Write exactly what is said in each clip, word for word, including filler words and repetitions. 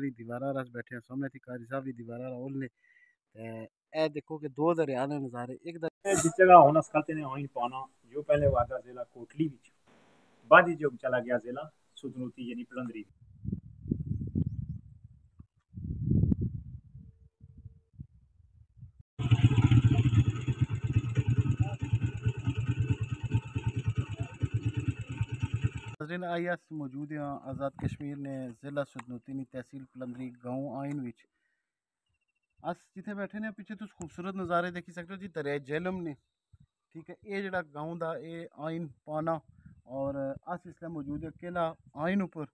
दीवारा बैठे सामने थी कारी साहब की दीवारा रोल ने ए देखो कि दो दरिया ने नज़ारे एक जगह होना सकते ने होई पाना जो पहले वादा जिला कोटली विच बाद ही जो चला गया जिला सुदनूती यानी पलंदरी। नाज़रीन आई अस मौजूद हैं आज़ाद कश्मीर ने जिला सुदनूती तहसील पलंदरी गाँव आइन विच अस जिथे बैठे ने पिछे तुम खूबसूरत नज़ारे देखी सकते हो जी दरिया झेलम ने ठीक है ये जड़ा गाँव का ये आइन पाना और अस इसलिए मौजूद है किला आइन उपर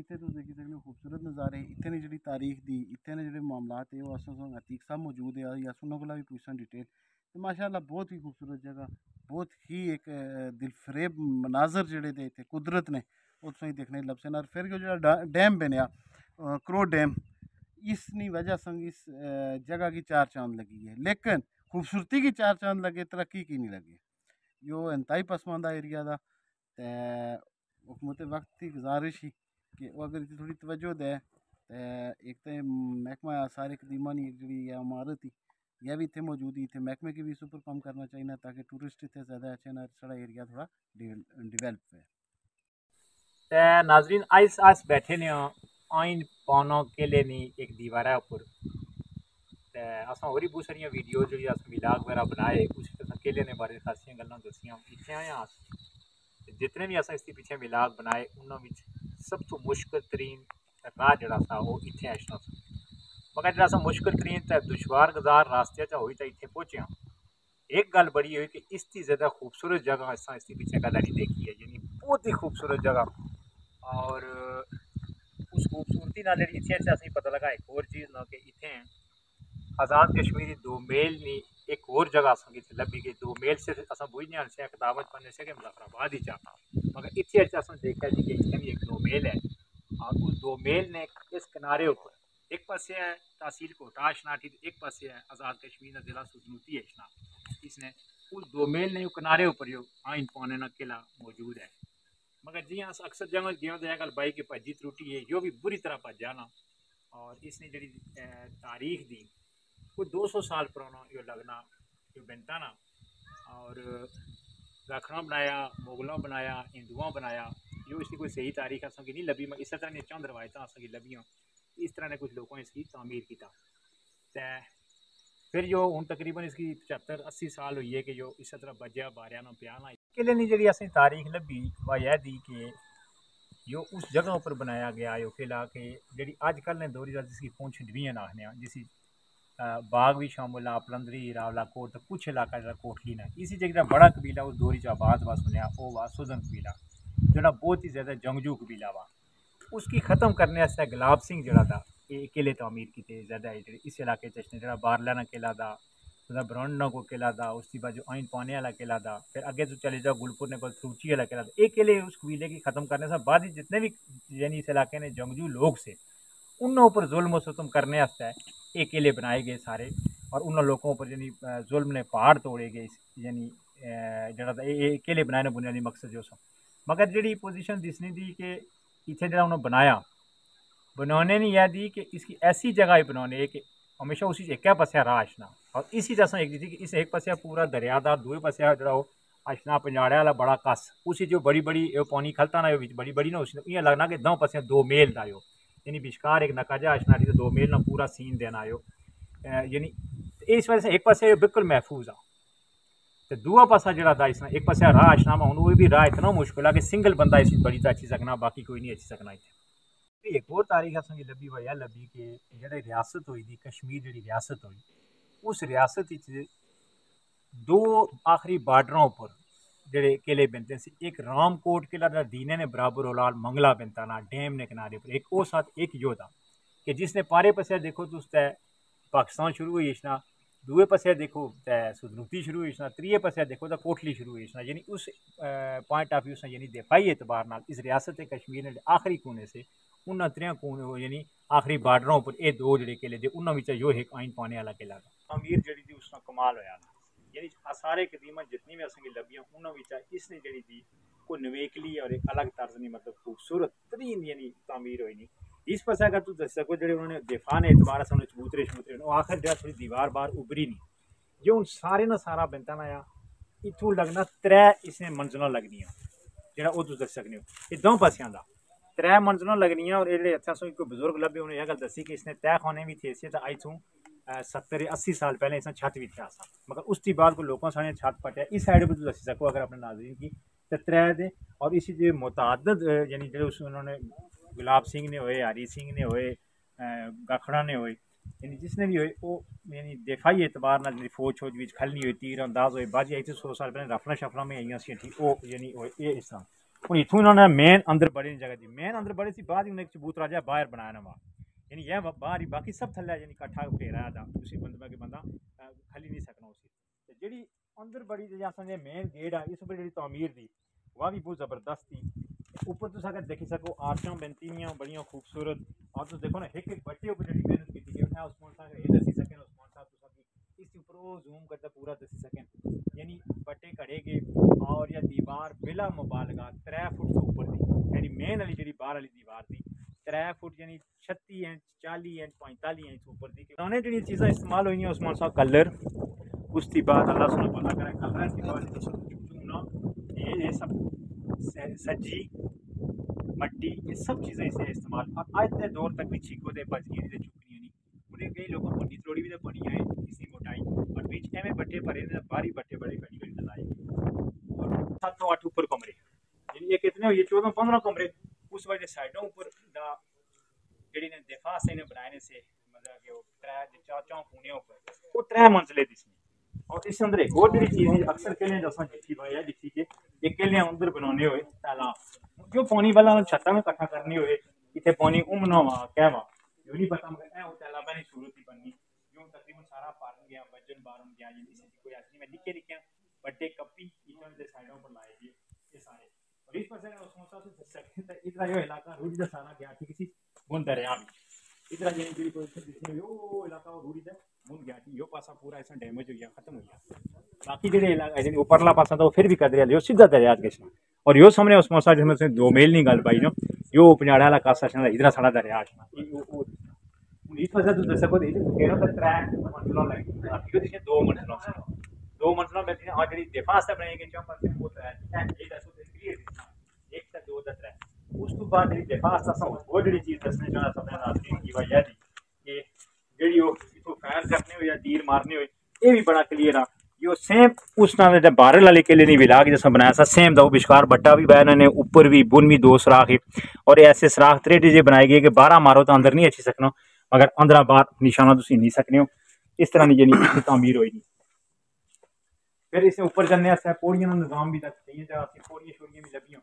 इतने तुम देखी सकते हो खूबसूरत नज़ारे इतने ने जी तारीख दी इतने ने जो मामलात है वो अस अतीक सब मौजूद है या उन्होंने को भी पूछना डिटेल तो माशाअल्लाह बहुत ही खूबसूरत जगह बहुत ही एक दिलफरेब मनाजर जोड़े थे इतने कुदरत ने उसमें देखने लबसे और फिर जो डैम बनया क्रो डैम इसनी वजह संग इस जगह की चार चांद लगी है लेकिन खूबसूरती की चार चांद लगे तरक्की की नहीं लगी। यो इंतहाई पसमानदा एरिया था हुकूमत वक्त की गुजारिश ही कि अगर इसकी थोड़ी तवज्जो दे एक तो महकमा आसार कदीमा नी जी इमारत ही यह भी इतने मौजूद ही इतने महकमे की भी इस ऊपर काम करना चाहिए ताकि टूरिस्ट इतने ज़्यादा अच्छे ना सारा एरिया थोड़ा डिवेल्प है। नाजरीन आइस आस बैठे ने आइन पाना केले नी एक दीवारा उपर असा होरी बहुत सारिया वीडियो जी अस मिलाग वगैरह बनाए कुछ केले ने बारे खासियां गल्लां दसियां इत्थे आए अस जितने भी अस इसके पीछे मिलाग बनाए उन्होंने विच सब तो मुश्किल तरीन राह जड़ा सा वो इत्थे आशना मगर जरा मुश्किल तरीन तो दुशवार गुजार रास्ते चा होई ता इत्थे पहुँचे। एक गल बड़ी हुई कि इसकी ज़्यादा खूबसूरत जगह असा इसके पीछे गल्ला नहीं देखी है यानी बहुत ही खूबसूरत जगह और उस खूबसूरती ना जी इतने अच्छे असें पता लगा एक होर चीज़ ना कि इतें आज़ाद कश्मीरी दो मेल नी एक होर जगह असें इतने लभी गई दो मेल से अस बुझने आने किताब बनने से कि मुजफ्फराबाद ही जाना मगर इतने अच्छे असें देखा जी कि इतने भी एक दो मेल है और उस दो मेल ने इस किनारे उपर एक पासे है तहसील कोटा शनाठी एक पासे है आज़ाद कश्मीर का जिला सुदनूती है शनाठ इसने उस दो मेल ने किनारे उपर जो आइन पाने ना किला मौजूद है मगर जी अस अक्सर जंगल गए तो अगर बाइक की भजी त्रुटी है जो भी बुरी तरह भज जाना और इसने जी तारीख दी कोई दो सौ साल पुराना यो लगना यो बनता ना और रखना बनाया मुगलों बनाया हिंदुओं बनाया यो इसकी कोई सही तारीख अस नहीं लभी मगर इस तरह ने चंद रवायत अस लभियाँ इस तरह ने कुछ लोगों इसकी तामीर किया फिर जो हूँ तकरीबन इसकी पचहत्तर अस्सी साल हुई है कि जो इस तरह बजया बारिया ना ब्याह ना किले ने जी असें तारीख लभी वह यह दी कि जो उस जगह पर बनाया गया यो किला के जी अजकल ने दौरी का जिसकी पूंछ डवीन आखने जिसी बाग भी शामिल आ पलंदरी रावला कोट कुछ इलाका जरा कोटली ना इसी जगह बड़ा कबीला उस दौरी आबाद वा सुनिया वो वा सुदन कबीला जोड़ा बहुत ही ज़्यादा जंगजू कबीला वा उसकी ख़त्म करने से गुलाब सिंह जोड़ा था ये किले तमीर किए ज़्यादा इस इलाके चने जरा बारलाना किला था उसका ब्रांडना को किला था उसके बाद जो आइन पाने वाला किला था फिर अगे तो चले जाओ गुलपुर ने कोई सूची वाला किला था एक किले उस कबीले की ख़त्म करने से बाद ही जितने भी यानी इस इलाके ने जंगजू लोग से उन ऊपर जुल्म सितम करने ये किले बनाए गए सारे और उन लोगों पर यानी जुल्म ने पहाड़ तोड़े गए यानी जरा किले बनाने बुनियादी मकसद जो सो मगर जी पोजिशन दिसनी थी कि इतने जरा उन्होंने बनाया बनाने ने यह दी कि इसकी ऐसी जगह बनाने कि हमेशा उसी एक पासा राह अशना और इसी तरह एक जी कि इस एक पासा पूरा दरिया का दुए पासा जरा अशना पंजाड़े वाला बड़ा कस उसी जो बड़ी बड़ी पौनी खलता ना बड़ी बड़ी ना उसने इं लगना कि दो पासा दो मेल था यो यानी बिशकार एक नकाजा अशना तो दो मेल ना पूरा सीन देना यो यानी इस वजह से एक पासे बिल्कुल महफूज आ तो दूआ पासा जरा था इसने एक पासा राह अशना में हूँ वो भी राह इतना मुश्किल आ कि सिंगल बंदा इस बड़ी तो अच्छी सकना बाकी कोई नहीं अच्छी सकना इतने। एक होर तारीख असें लभी वह यह लभी कि जी रियासत हुई थी कश्मीर जी रियासत हुई उस रियासत दो आखिरी बार्डरों पर जोड़े किले बनते से एक रामकोट किला था दीने ने बराबर ओलाल मंगला बनता ना डैम ने किनारे पर एक वो साथ एक यो था कि जिसने पारे पासे देखो तो उससे पाकिस्तान शुरू हुई इसना दुए पासे देखो तो सुदनूती शुरू हुई इसना त्रिए पासे देखो तो कोटली शुरू हुई इसना यानी उस पॉइंट ऑफ व्यू से यानी दिफाई एतबार नाल इस रियासत कश्मीर ने आखिरी कोने से उन्होंने त्रिया को यानी आखिरी बार्डरों पर यह दो जोड़े किले थे उन्होंने यो एक आइन पाने वाला किला था अमीर जी थी उसका कमाल होया यानी आसारे कदीमा जितनी भी असं लभियाँ उन्होंने इसने जी थी कोई नवेकली और एक अलग तर्ज नहीं मतलब खूबसूरत तरीन यानी तमीर हुई नहीं इस पासे अगर तुम दस सको जो उन्होंने दिफा ने दोबारा सामने चबूतरे चबूतरे आखिर जो थोड़ी दीवार बार उभरी नहीं जो हूँ सारे ना सारा बनता ना आया इतों लगना त्रै इसने मंजिल लगनिया जो तुम दस सकते हो ये दो पासों का त्रै मंजिल लगनिया। और ये इतने एक बजुर्ग लभे उन्हें यह गल दसी कि इसने तय खाने भी थे तो अज तू सत्तर अस्सी साल पहले इसने छत भी था मगर उसके बाद को लोगों सामने छत पटिया इस साइड पर तुम दसी सको अगर अपने नाजरीन की तो त्रै दे। और इसी जो मुतअद्दद यानी जो उन्होंने गुलाब सिंह ने होए हरी सिंह ने होए गाखड़ा ने होए यानी जिसने भी होए वो यानी दिफाई एतबार नाल फौज फौज भी खलनी हुई तीर अंदाज होए बाजी आई थी सौ साल पहले रफला शफला में आई सी ठीक वो यानी ये इस तरह हूँ इतों इन्होंने मेन अंदर बड़े जगह थी मेन अंदर बड़े से बाद ही उन्हें एक चबूतरा जहा बाहर बनाया नवा यानी यह बाहर ही बाकी सब थले यानी कट्ठा घेरा था उसी बंदा कि बंदा खली नहीं सकना उसी जी अंदर बड़ी जो मेन गेट है इस पर जी तमीर थी वह भी बहुत ज़बरदस्त थी। ऊपर तुम अगर देखी सको आर्चा बनती हुई बड़िया खूबसूरत और तुम देखो ना एक एक बच्चे ऊपर जी मेहनत की गई है उस्मान साहब ये दसी सकें उस्मान साहब तुम इसके ऊपर वो जूम करता पूरा दसी सकें यानी बट्टे घड़े गए और यह दीवार बिला मुबालगा त्रै फुट तो ऊपर थी यानी मेन वाली जी बाहर वाली दीवार थी त्रै फुट यानी छत्ती इंच चाली इंच पैंताली इंच उपर थी उन्होंने जी चीज़ा इस्तेमाल हुई उस्मान साहब कलर उसकी बाद अल्लाह सुना पता करें कलर ये सब सज्जी मट्टी ये सब चीज़ें इसने इस्तेमाल और अज के दौर तक भी छीको दे बजगी दे चुकनी नहीं उन्हें कई लोगों को त्रोड़ी भी तो बनी आए इसकी मोटाई और बीच एवं बट्टे भरे बारी बट्टे बड़े घड़ी घड़ी लगाए और सातों आठ ऊपर कमरे ये कितने हुए चौदह पंद्रह कमरे उस वजह साइडों उपर जी दिफा से इन्हें बनाने से मतलब कि त्रै चार चौं कोने उपर वो त्रै मंजिले दिसने। और इस अंदर एक और जी चीज़ अक्सर कहने दसा दिखी पाया दिखी के एक कहलियाँ अंदर बनाने हुए तालाब जो पौनी वाला छत्ता में कट्ठा करने हुए इतने पौनी उमना वा कहवा जो नहीं पता मगर वो तालाबा की सूरत ही बननी जो तकरीबन सारा फार्म गया वजन बारम गया कोई ऐसी मैं निके निके बड़े कपी इधर साइडों पर लाए गए ये सारे और इस पास इतना जो इलाका रूढ़ी का सारा गया थी किसी गुन दरिया में इतना जो जी कोई वो इलाका रूढ़ी का मुन गया थी यो पासा पूरा ऐसा डैमेज हो गया खत्म हो गया बाकी जो इलाका है उपरला पासा था वो फिर भी कदरिया लियो सीधा दरिया किसना और यो सामने उस मौसा जिसमें उसने दो मेल नहीं गल पाई ना यो पंजाड़ा वाला कासा छा इधर साढ़ा दरिया इस वजह तुम दस सको त्रै मंजिलों लगी दो मंजिलों दो मंजिलों में और जी दिफा बनाई गई चौं पास वो त्रै एक तो दो तो त्रै उस तो बाद जी दिफा वो जी चीज़ दसने चाहता सबने नाजरीन की वजह थी कि जी वो फैर करने हो या तीर मारने हो ये भी बड़ा क्लियर आ जो सेम उस ना बारल वाले केले नहीं विला के जैसा बनाया था सेम था वो बिशकार बट्टा भी पाया उन्होंने ऊपर भी बुन भी दो सराख है और ऐसे सराख त्रे चीज़ें बनाई गई कि बारह मारो तो अंदर नहीं अच्छी सकना मगर अंदर बार निशाना तुम नहीं सकने हो इस तरह की जी तमीर होई नहीं। फिर इससे ऊपर चलने पौड़ियों का निजाम भी तक कई जगह पौड़ियाँ शोड़ियाँ भी लभियां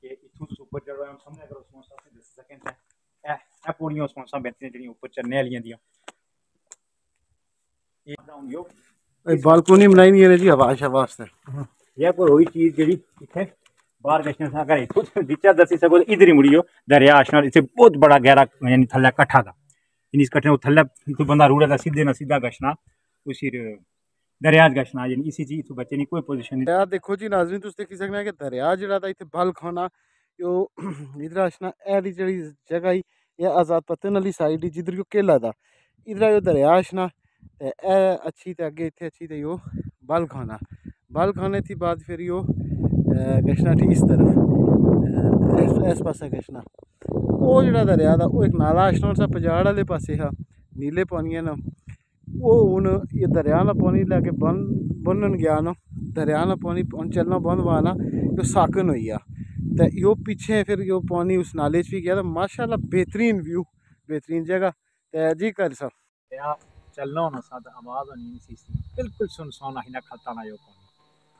कि इतों तुम ऊपर चढ़ो सामने अगर उस दस सकें पौड़ियाँ उस मौसा बेहतर जी ऊपर चढ़ने वाली दियाँ बालकोनी बनाई हुई है जी हवा शवा यह कोई वही चीज़ जी इतने बाहर गश्तना अगर इतों बिचा दसी सको इधर ही मुड़ियो दरिया आशना इतने बहुत बड़ा गहरा यानी थल्ला कट्ठा था यानी इस कट्ठे थल्ला इतों बंदा रूड़ा था सीधे ना सीधा गश्तना उसी दरिया गश्तना यानी इसी चीज़ इतों बच्चे की कोई पोजिशन नहीं दरिया देखो जी नाजरीन तुम देखी सकना कि दरिया जरा था इतने बल खाना इधर आशना एरी जी जगह यह आज़ाद पत्तन वाली साइड ही जिधर केला था इधर दरिया आशना ते ए अच्छी तो अगे इतने अच्छी तो यो बल खाना बल खाने के बाद फिर यो गश्ना ठीक इस तरफ इस पास गश्ना वो जो दरिया था वो एक नाला अच्छा सा पंजाड़ वाले पास हा नीले पानिया न वो हूँ ये दरिया का पानी लैके बन बनन गया ना दरिया का पानी चलना बंद वाना यो साकन हो गया तो यो पीछे फिर यो पानी उस नाले भी गया तो माशाल्लाह बेहतरीन व्यू बेहतरीन जगह तो जी कर सब चलना होना साथ आवाज़ होनी नहीं बिल्कुल सुन सुन अना खलता ना यो पानी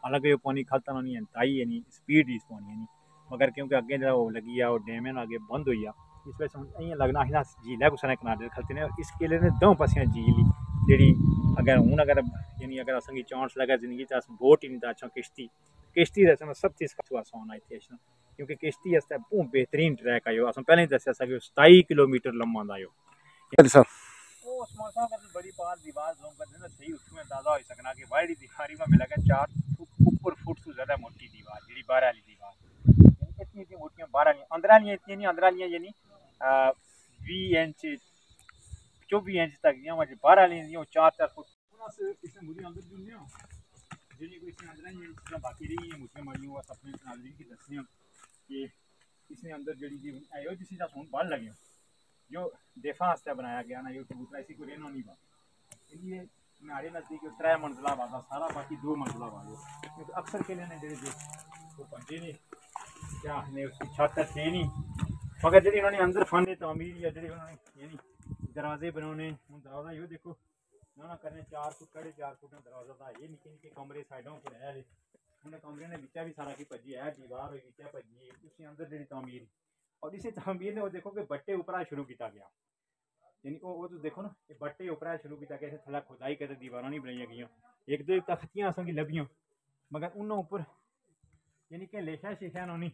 हालांकि यो पानी खलता ना नहीं ताई यानी स्पीड इस पानी यानी मगर क्योंकि अगे जो लगी है और डैम अगे बंद हुई है इस वजह से इं लगना अना झील है कुछ ने किनारे खलते ने इस केले ने दो पासियाँ झील जी अगर हूँ अगर यानी अगर असं चांस लगे जिंदगी तो अस बोट ही नहीं तो अच्छा किश्ती किश्ती दस सब चीज़ का आसान है इतने अच्छा क्योंकि किश्ती वास्ते बहुत बेहतरीन ट्रैक आयो असं पहले ही दसिया कि सताई किलोमीटर लम्बा आयो उस्मान साहब अगर बड़ी पार दीवार जूम करते ना सही उसमें अंदाजा हो सकना कि वाइडी दीवारी में मिला गया चार ऊपर फुट से ज़्यादा मोटी दीवार जी बारह वाली दीवार इतनी इतनी मोटियाँ बारह वाली अंदर वाली इतनी नहीं अंदर वाली यानी बीस इंच चौबीस इंच तक दिया मुझे बारह लें दिया चार चार फुट इसमें मुझे अंदर जुड़ने हो जो नहीं कोई इसमें अंदर नहीं जितना बाकी रही है मुझे मरी हुआ सपने नाजरी की दसने कि इसमें अंदर जड़ी की आयो जिस फोन बाल लगे जो देफा हस्ता बनाया गया ना ये कबूतरा इसी को रहना नहीं पाता इसलिए नारे नजदीक त्रै मंजिला वादा सारा बाकी दो मंजिला वादा अक्सर के लिए जो वो पंजे ने क्या आखने उसकी छत थे नहीं मगर जी उन्होंने अंदर फन तमीर या जी उन्होंने यानी दरवाजे बनाने हूँ दरवाजा यो देखो ना ना करने चार फुट साढ़े चार फुट दरवाजा था ये निक्के निक्के कमरे साइडों पर है उन्हें कमरे ने बिचा भी सारा की भजी है दीवार हुई बिचा भजी है उसके अंदर जी तमीर और इसी तमीर ने वो देखो कि बट्टे उपरा शुरू किया गया यानी वो वो तो देखो ना ये बट्टे उपरा शुरू किया गया थला खुदाई करके दीवारा नहीं बनाई गई एक दो तख्तियाँ असेंगी लभियाँ मगर उन्होंने उपर यानी कि लेखा शेखा उन्होंने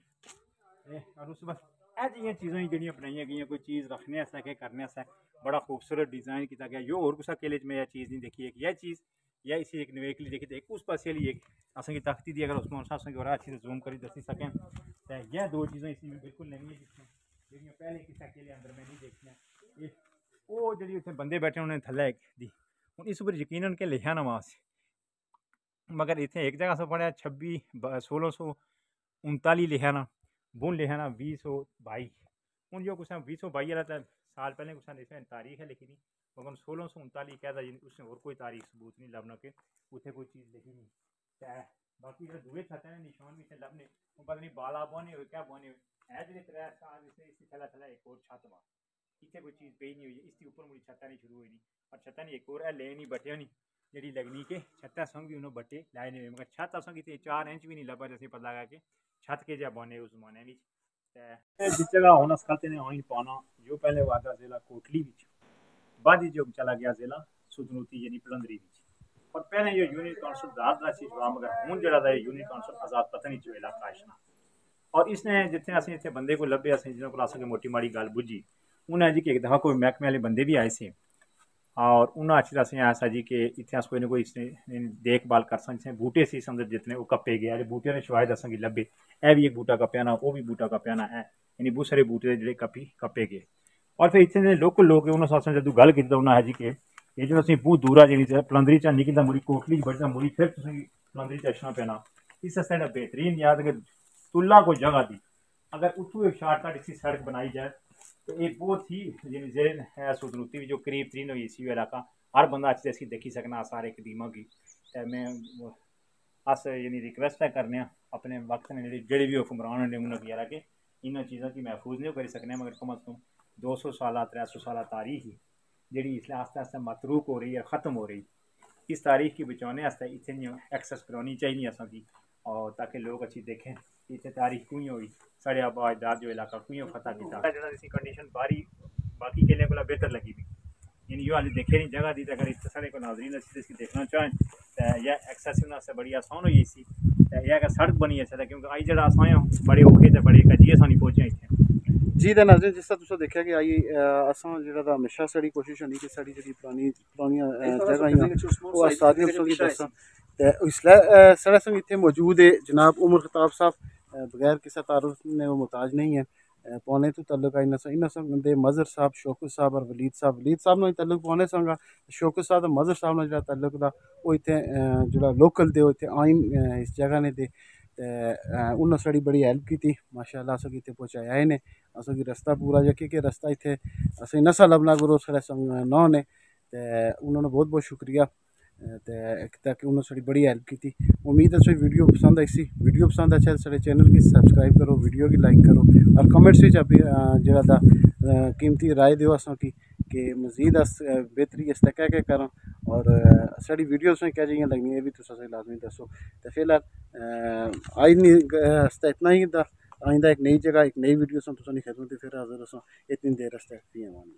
और उस बस ए जी चीज़ों की जो बनाई गई कोई चीज़ रखने आसा के करने आसा बड़ा खूबसूरत डिज़ाइन किया गया यो और कुछ केले में यह चीज़ नहीं देखी है कि यह चीज़ या इसी एक नवेकली देखी तो एक उस पास एक असंगी तख्ती दी अगर उसमें असंग और अच्छी से जूम करी दसी सकें तो यह दो चीज़ें इसमें बिल्कुल नहीं है जिसमें पहले किसा केले अंदर में नहीं देखी वो जी उ बंदे बैठे उन्हें थले दी हूँ इस पर यकीन के लिखा नमाज मगर इतने एक जगह से पढ़ा छब्बी सोलह सौ उनताली लिखा ना बुन लिखा ना भी सौ बाई हूँ जो कुछ भी सौ बाई वाला साल पहले कुछ इसमें तारीख है लिखी थी मगर सोलह सौ उनताली कहता उसने और कोई तारीख सबूत नहीं लभना कि उतने कोई चीज़ लिखी नहीं बाकी जो दुए छत ने निशान भी इतने लभने पता नहीं बाला बोने हुए क्या बोने हुए है जो त्रै साल इससे थला थला एक और छत वा इतने कोई चीज़ पे नहीं हुई इसके ऊपर मुझे छत्ता नहीं शुरू हुई नहीं और छत्ता नहीं एक और है ले नहीं बटे नहीं जी लगनी के छत्ता संग भी उन्होंने बट्टे लाए नहीं हुए मगर छत असंग इतने चार इंच भी नहीं लभा जैसे पता लगा के छत के जहाँ बोने उस जमाने में जिस जगह होना सकाते ने वहीं पाना जो पहले वादा जिला कोटली बाद जो चला गया जिला सुदनूती यानी पलंदरी और पहले जो यूनिट कौंसल दादा मगर हूँ जरा यूनिट कौंसल आजाद पता नहीं जो इलाका इशना और इसने जितने असं इतने बंदे को लभे असं जिन्होंने को असं मोटी माड़ी गल बुझी उन्हें जी कि एक दफा कोई महकमे वाले बंदे भी आए से और उन्हें अच्छी तरह से ऐसा जी कि इतने कोई ना कोई इसने देखभाल कर सकते हैं बूटे से अंदर जितने वो कप्पे गया जो बूटे ने शायद असंगी लभे ए भी एक बूटा कप्पया ना वो भी बूटा कप्पया ना है यानी बहुत सारे बूटे जो कपी कप्पे गए और फिर इतने लोकल लोग उन्होंने जो गल की उन्हें है जी कि ये जो असं बहुत दूर जी पलंदरी चा निकलता मुड़ी कोटली बढ़ता मुड़ी फिर पलंदरी चना पैना इस आस्ते बेहतरीन याद अगर तुला कोई जगह दी अगर उतों एक शार्टकट इसकी सड़क बनाई जाए तो ये बहुत ही जेल है सुदनूती भी जो करीब तरीन हुई इसी इलाका हर बंदा अच्छी तरह देखी सकना सारे कदीमा की मैं अस यानी रिक्वेस्ट है करने आ, अपने वक्त ने जेडे भी हुक्मरान ने उन्होंने गुजारा के इन चीज़ों की महफूज नहीं करी सकने मगर कम अज कम दो सौ साल त्रै सौ साल तारीख ही जी इसलिए आस्ते आस्ते मतरूक हो रही है ख़त्म हो रही इस तारीख की बचाने इतने एक्सेस करवानी चाहिए असंकी और ताकि लोग अच्छी देखें इतने तारीख कुएँ हुई साढ़े आबा अजदाद जो इलाका कुएँ फतह किया जो इसकी कंडीशन बारी बाकी केले को बेहतर लगी थी यानी यो हाल देखे नहीं जगह दी अगर इतने सारे को नाजरीन अच्छी इसकी देखना चाहें तो यह एक्सेसिव से बड़ी आसान हुई इसी यह अगर सड़क बनी है सर क्योंकि आई जरा अस बड़े औखे तो बड़े कजिए सानी पहुँचे इतने जी तो नाजरीन जिस तरह तुसें देखा कि आई अस जो हमेशा साड़ी कोशिश होनी कि साड़ी जी पुरानी पुरानिया जगह सारी दसा तो इसलिए साढ़े संग इतने मौजूद है जनाब उमर खिताब साहब बगैर किसी तारुफ ने वो मुताज नहीं है पौने तो तल्लुक है इन्होंने इन्होंने संगे मजहर साहब शौकत साहब और वलीद साहब वलीद साहब ने तल्लुक पौने संगा शौकत साहब और मजहर साहब ने जो तल्लुक था वो इतने जो लोकल दे इतने आइन इस जगह ने दे उन्होंने साड़ी बड़ी हेल्प की थी माशाल्लाह असें इतने पहुँचाया इन्हें असें कि रस्ता पूरा जो कि रस्ता इतने असें इन्ना सा लभना करो साढ़े संग नौ ने उन्होंने बहुत बहुत शुक्रिया ताकि उन्होंने साड़ी बड़ी हेल्प की थी। उम्मीद है तुझे वीडियो पसंद आई सी वीडियो पसंद अच्छा साढ़े चैनल की सब्सक्राइब करो वीडियो की लाइक करो और कमेंट्स में अपनी जरा कीमती राय दो अस की कि मजीद अस बेहतरी इसका क्या क्या करा और साड़ी वीडियो तुझे क्या चाहिए लगनी है भी तुस लाजमी दसो। तो फिलहाल आज नहीं आस्ता इतना ही था आइंदा एक नई जगह एक नई वीडियो तुसें खिदमत फिर हाजिर अस इतनी देर आस्ते।